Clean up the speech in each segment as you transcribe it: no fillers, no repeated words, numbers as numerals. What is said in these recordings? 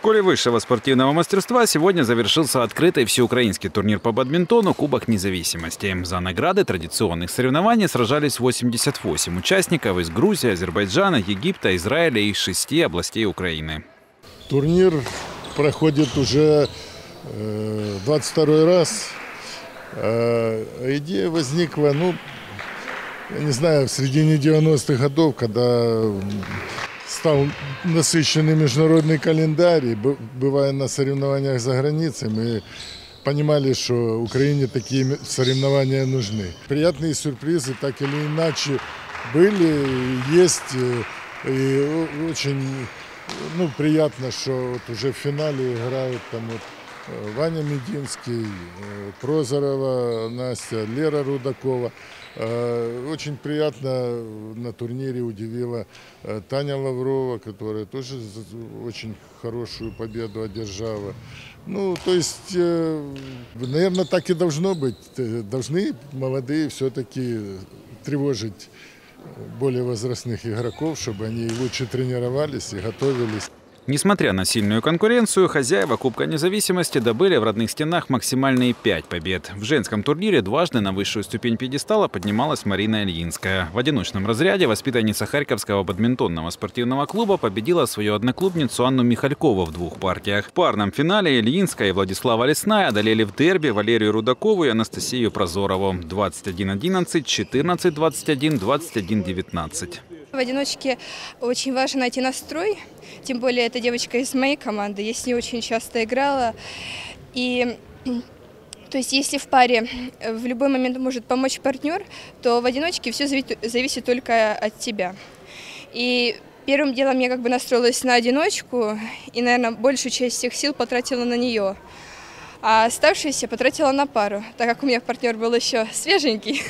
школе высшего спортивного мастерства сегодня завершился открытый всеукраинский турнир по бадминтону «Кубок независимости». За награды традиционных соревнований сражались 88 участников из Грузии, Азербайджана, Египта, Израиля и 6 областей Украины. Турнир проходит уже 22-й раз. Идея возникла, я не знаю, в середине 90-х годов, когда стал насыщенный международный календарь, бывая на соревнованиях за границей, мы понимали, что Украине такие соревнования нужны. Приятные сюрпризы так или иначе были, есть, и очень приятно, что вот уже в финале играют там Ваня Мединский, Прозорова Настя, Лера Рудакова. Очень приятно на турнире удивила Таня Лаврова, которая тоже очень хорошую победу одержала. То есть, наверное, так и должно быть. Должны молодые все-таки тревожить более возрастных игроков, чтобы они лучше тренировались и готовились. Несмотря на сильную конкуренцию, хозяева Кубка независимости добыли в родных стенах максимальные 5 побед. В женском турнире дважды на высшую ступень пьедестала поднималась Марина Ильинская. В одиночном разряде воспитанница Харьковского бадминтонного спортивного клуба победила свою одноклубницу Анну Михалькову в 2 партиях. В парном финале Ильинская и Владислава Лесная одолели в дерби Валерию Рудакову и Анастасию Прозорову 21-11, 14-21, 21-19. В одиночке очень важно найти настрой, тем более эта девочка из моей команды, я с ней очень часто играла. И, то есть, если в паре в любой момент может помочь партнер, то в одиночке все зависит только от тебя. И первым делом я настроилась на одиночку и, наверное, большую часть всех сил потратила на нее. А оставшиеся потратила на пару, так как у меня партнер был еще свеженький,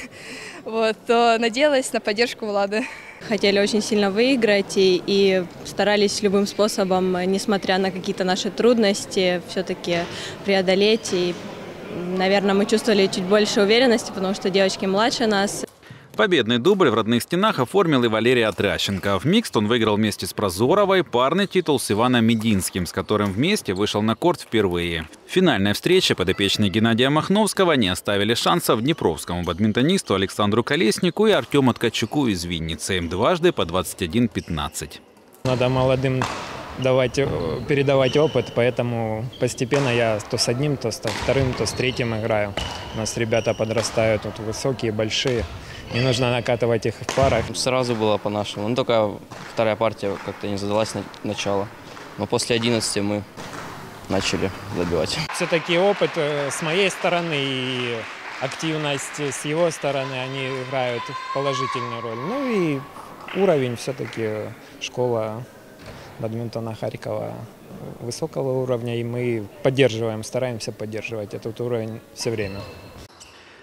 то надеялась на поддержку Влады. Хотели очень сильно выиграть и старались любым способом, несмотря на какие-то наши трудности, все-таки преодолеть. И, наверное, мы чувствовали чуть больше уверенности, потому что девочки младше нас. Победный дубль в родных стенах оформил и Валерий Атращенков. В микст он выиграл вместе с Прозоровой парный титул с Иваном Мединским, с которым вместе вышел на корт впервые. В финальной встрече подопечные Геннадия Махновского не оставили шансов днепровскому бадминтонисту Александру Колеснику и Артему Ткачуку из Винницы. Им дважды по 21-15. Надо молодым передавать опыт, поэтому постепенно я то с одним, то с вторым, то с третьим играю. У нас ребята подрастают, высокие, большие. Не нужно накатывать их в парах. Сразу было по-нашему. Только вторая партия как-то не задалась начало. Но после 11 мы начали забивать. Все-таки опыт с моей стороны и активность с его стороны, они играют положительную роль. И уровень все-таки школа бадминтона Харькова высокого уровня. И мы поддерживаем, стараемся поддерживать этот уровень все время.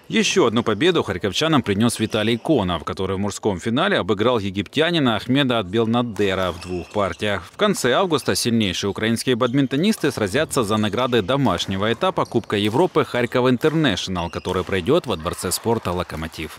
Еще одну победу харьковчанам принес Виталий Конов, который в мужском финале обыграл египтянина Ахмеда Отбилнадера в 2 партиях. В конце августа сильнейшие украинские бадминтонисты сразятся за награды домашнего этапа Кубка Европы «Харьков Интернешнл», который пройдет во дворце спорта «Локомотив».